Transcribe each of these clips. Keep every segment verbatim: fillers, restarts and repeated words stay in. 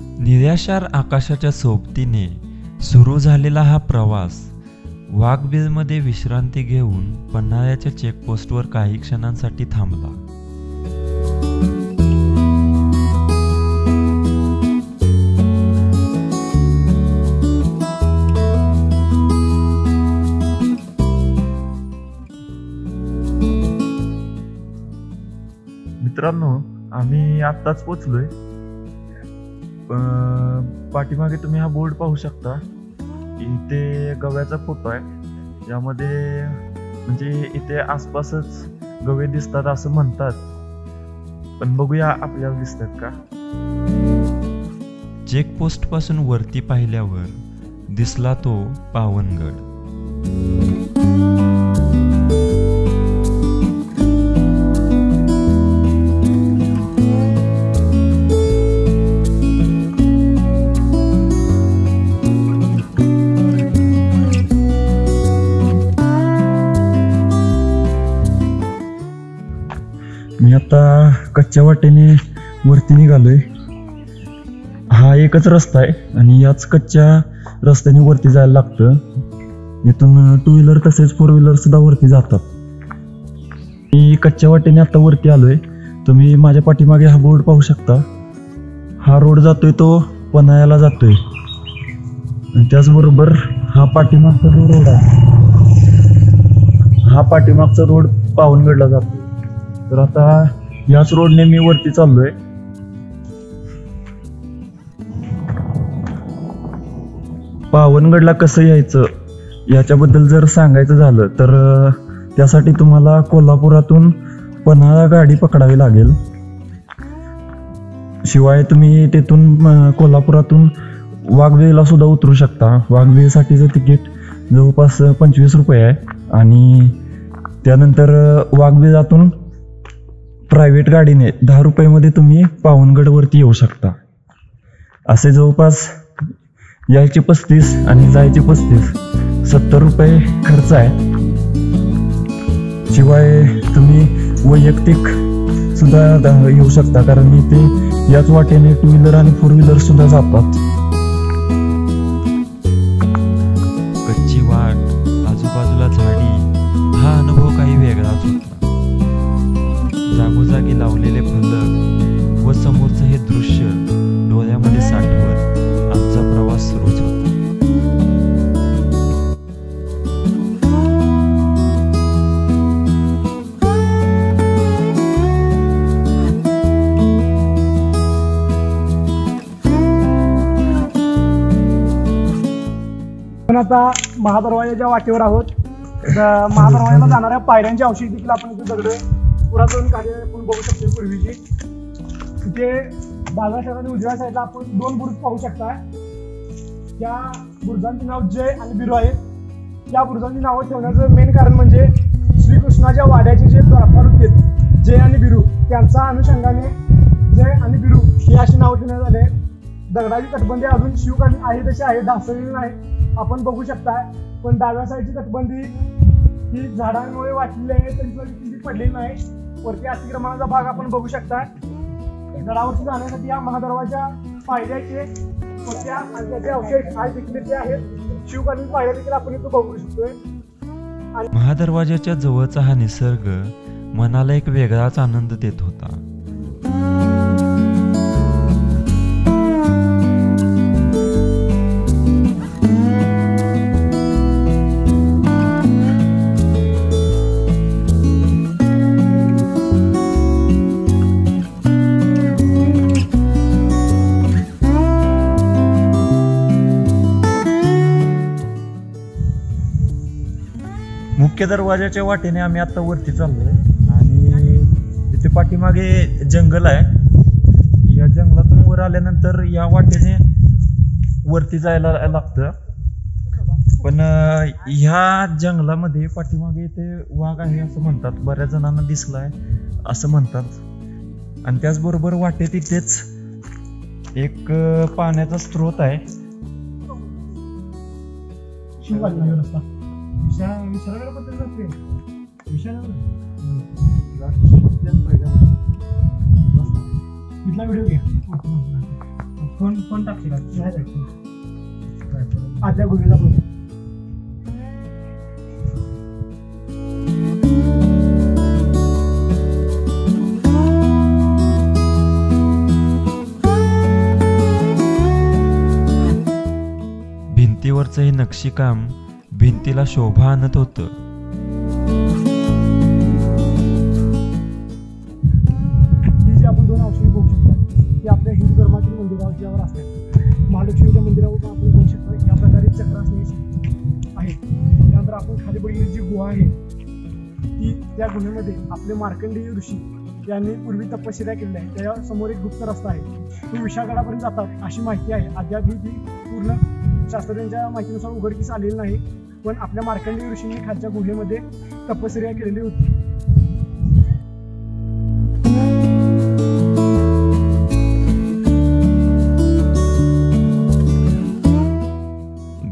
निराशार आकाशाच्या सोबतीने सुरू झालेला हा प्रवास वाघबीलमध्ये विश्रांती घेऊन पन्हाळ्याच्या चेकपोस्टवर काही क्षणांसाठी थांबला. मित्रांनो, आम्ही आत्ताच पोचलोय. पाठीमागे तुम्ही हा बोर्ड पाहू शकता. इथे गव्याचा फोटो आहे, यामध्ये म्हणजे इथे आसपासच गवे दिसतात असं म्हणतात, पण बघूया आपल्याला दिसतात का. चेकपोस्ट पासून वरती पाहिल्यावर दिसला तो पावनगड. मी आता कच्च्या वाटेने वरती निघालोय. हा एकच रस्ता आहे आणि याच कच्च्या रस्त्याने वरती जायला लागतं. इथून टू व्हीलर तसेच फोर व्हीलर सुद्धा वरती जातात. मी कच्च्या वाटेने आता वरती आलोय. तुम्ही माझ्या पाठीमागे हा बोर्ड पाहू शकता. हा रोड जातोय तो पन्हाळ्याला जातोय आणि त्याचबरोबर हा पाठीमागचा जो रोड आहे हा पाठीमागचा रोड पावनगडला जातो. तर आता याच रोडने मी वरती चाललोय. पावनगडला कसं यायचं याच्याबद्दल जर सांगायचं झालं तर त्यासाठी तुम्हाला कोल्हापुरातून पन्हाळा गाडी पकडावी लागेल. शिवाय तुम्ही तिथून कोल्हापुरातून वाघबीळला सुद्धा उतरू शकता. वाघबीळसाठीचं तिकीट जवळपास पंचवीस रुपये आहे आणि त्यानंतर वाघबीळातून प्रायव्हेट गाडीने दहा रुपयामध्ये तुम्ही पावनगडवरती येऊ शकता. असे जवळपास यायचे पस्तीस आणि जायचे पस्तीस सत्तर रुपये खर्च आहे. शिवाय तुम्ही वैयक्तिक सुद्धा येऊ शकता, कारण इथे याच वाटेने टू व्हीलर आणि फोर व्हीलर सुद्धा जातात. कच्ची वाट, आजूबाजूला झाडी, हा अनुभव काही वेगळाच होता. जागोजागी लावलेले फलक व समोरचं हे दृश्य डोळ्यामध्ये साठवत आमचा प्रवास सुरूच होता. आपण आता महादरवाजाच्या वाटेवर आहोत. महादरवाजाला जाणाऱ्या पायऱ्यांची औषध देखील आपण इथे दगडूया. पुरातन कार्य आपण बघू शकतो पूर्वीची. तिथे बागा शहराने उजव्या साईडला आपण दोन बुरुज पाहू शकता. या बुरुजांचे नाव जय आणि बिरू आहे. या बुरुजांची नावं ठेवण्याचं मेन कारण म्हणजे श्रीकृष्णाच्या वाड्याचे जे द्वारपाल होते जय आणि बिरू, त्यांच्या अनुषंगाने जय आणि बिरू ही अशी नावं ठेवण्यात आले. दगडाची तटबंदी अजून शिवकाली आहे तशी आहे, ढासळलेली नाही आपण बघू शकता. पण डाव्या साईडची तटबंदी ही झाडांमुळे वाटलेली आहे, तरी पडलेली नाही. वरती अतिक्रमणाचा भाग आपण बघू शकता. गडावरती जाण्यासाठी या महादरवाजा पायऱ्याचे होत्या आणि त्याचे अवशेष आज विकलेले आहेत. शिवकालीन पायऱ्या देखील आपण इथं बघू शकतोय. महादरवाजाच्या जवळचा हा निसर्ग मनाला एक वेगळाच आनंद देत होता. मुख्य दरवाजाच्या वाटेने आम्ही आता वरती चाललो आहे आणि इथे पाठीमागे जंगल आहे. या जंगलातून वर आल्यानंतर या वाटेने वरती जायला लागतं. पण ह्या जंगलामध्ये पाठीमागे इथे वाघ आहे असं म्हणतात, बऱ्याच जणांना दिसला आहे असं म्हणतात. आणि त्याचबरोबर वाटे तिथेच एक पाण्याचा स्रोत आहे. फोन फोन टाकला आदल्या गुरुला फोन भिंतीवरचं हे नक्षीकाम भिंतीला शोभा आणत होतं. त्या गुहेमध्ये आपले मार्कंडेय ऋषी यांनी पूर्वी तपश्चर्या केली आहे. त्या समोर एक गुप्त रस्ता आहे तो विशाळगडापर्यंत जातात अशी माहिती आहे. अद्याप ही पूर्ण शास्त्रज्ञांच्या माहितीनुसार उघडकीस आलेली नाही, पण आपल्या मार्कंडेय ऋषींनी खालच्या गुहेमध्ये तपश्चर्या केलेली होती.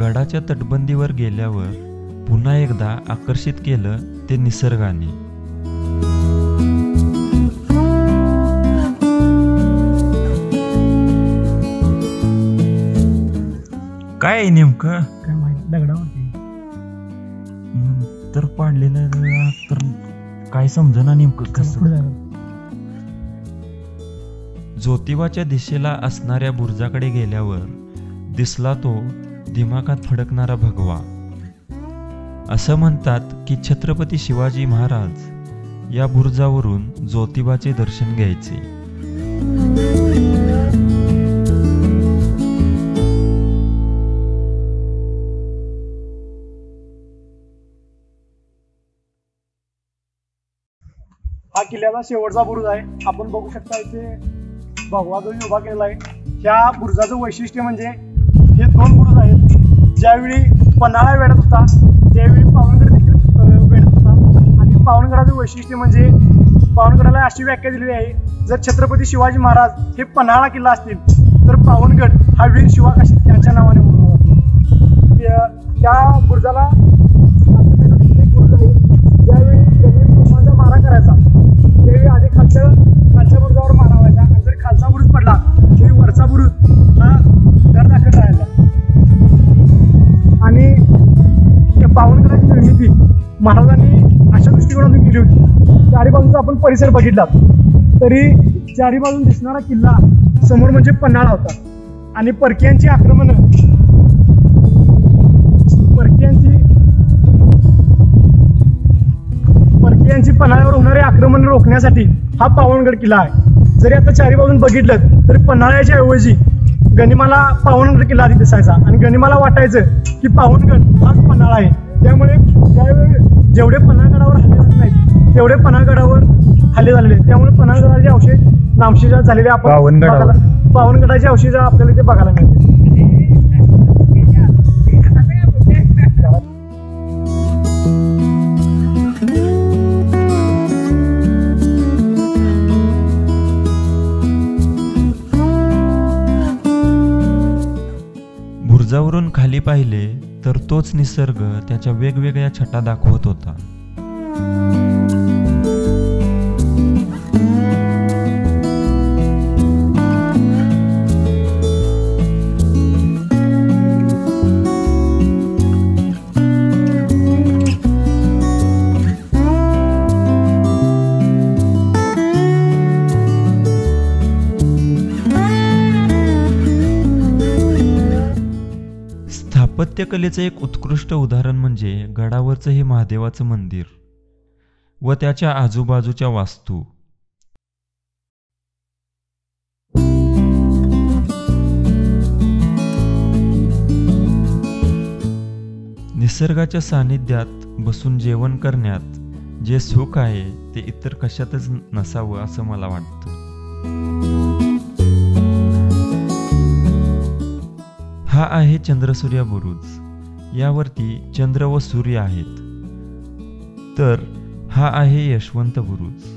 गडाच्या तटबंदीवर गेल्यावर पुन्हा एकदा आकर्षित केलं ते निसर्गाने. काय नेमकं काय माहिती दगडावरती नंतर पाडलेलं तर काय समजना नेमकं कसं. ज्योतिबाच्या दिशेला असणाऱ्या बुर्जाकडे गेल्यावर दिसला तो दिमागात फडकणारा भगवा. असं म्हणतात की छत्रपती शिवाजी महाराज या बुर्जावरून ज्योतिबाचे दर्शन घ्यायचे. हा किल्ल्याचा शेवटचा बुरुज आहे. आपण बघू शकता इथे भगवा ध्वज उभा केलेला आहे. ह्या बुरुजाचं वैशिष्ट्य म्हणजे हे दोन बुरुज आहेत. ज्यावेळी पन्हाळा वेढत होता त्यावेळी पावनगड देखील वेढत होता. आणि पावनगडाचं वैशिष्ट्य म्हणजे पावनगडाला अशी व्याख्या दिलेली आहे, जर छत्रपती शिवाजी महाराज हे पन्हाळा किल्ला असतील तर पावनगड हा वीर शिवा काशी यांच्या नावाने ओळखला जातो. त्या बुर्जाला एक बुर्ज आहे. ज्यावेळी त्यांनी मारा करायचा त्यावेळी आधी खालच्या खालच्या बुर्जावर मारा व्हायचा आणि जर खालचा बुरुज पडला त्यावेळी वरचा बुरुज हा दर दाखल राहायचा. आणि त्या पावनगडाची निर्मिती महाराजांनी अशा दृष्टिकोनातून केली होती. चारी बाजूचा आपण परिसर बघितला तरी चारी बाजून दिसणारा किल्ला समोर म्हणजे पन्हाळा होता. आणि परकीयांची आक्रमण परकीयांची परकीयांची पन्हाळ्यावर होणारे आक्रमण रोखण्यासाठी हा पावनगड किल्ला आहे. जरी आता चारी बाजून बघितलं तरी पन्हाळ्याच्या ऐवजी गणिमाला पावनगड किल्ला आधी दिसायचा आणि गणिमाला वाटायचं की पावनगड हाच पन्हाळा आहे. त्यामुळे त्यावेळी जेवढे पन्हाळगडावर हल्ले झाले नाहीत तेवढे पन्हाळगडावर हल्ले झालेले आहेत. त्यामुळे पन्हाळगडाचे अवशेष नामशेष झालेले आपण पावनगडाचे अवशेष आपल्याला इथे बघायला मिळते. बुर्जावरून खाली पाहिले तर तोच निसर्ग त्याच्या वेगवेगळ्या छटा दाखवत होता. स्थापत्यकलेचं एक उत्कृष्ट उदाहरण म्हणजे गडावरचं हे महादेवाचं मंदिर व त्याच्या आजूबाजूच्या वास्तू. निसर्गाच्या सानिध्यात बसून जेवण करण्यात जे सुख आहे ते इतर कशातच नसावं असं मला वाटतं. हा आहे चंद्रसूर्य बुरुज. यावरती चंद्र व सूर्य आहेत. तर हा आहे यशवंत बुरुज.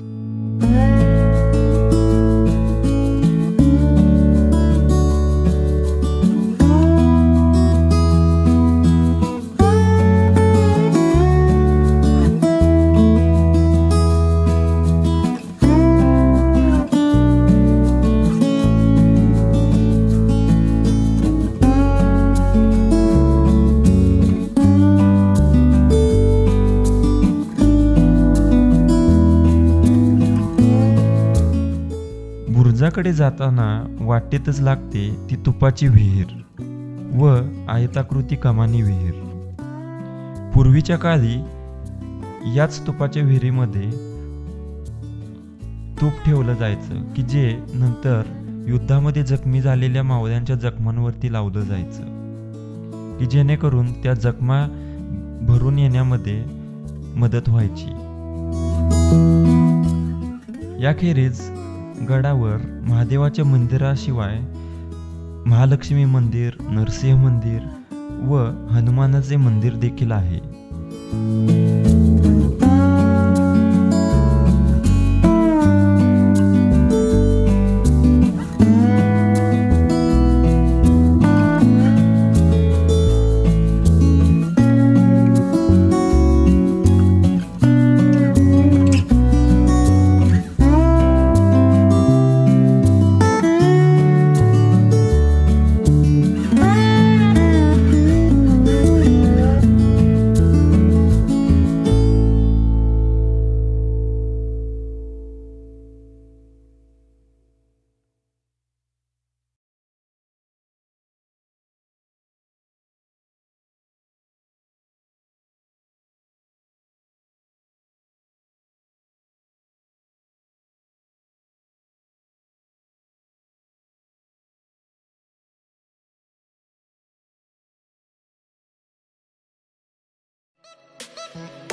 उत्तरेकडे जाताना वाटेतच लागते ती तुपाची विहीर व आयताकृती कमानी विहीर. पूर्वीच्या काळी याच तुपाच्या विहिरीमध्ये तूप ठेवलं जायचं की जे नंतर युद्धामध्ये जखमी झालेल्या मावळ्यांच्या जखमांवरती लावलं जायचं की जेणेकरून त्या जखमा भरून येण्यामध्ये मदत व्हायची. याखेरीज गडावर महादेवाच्या मंदिराशिवाय महालक्ष्मी मंदिर, नरसिंह मंदिर व हनुमानाचे मंदिर देखील आहे. We'll be right back.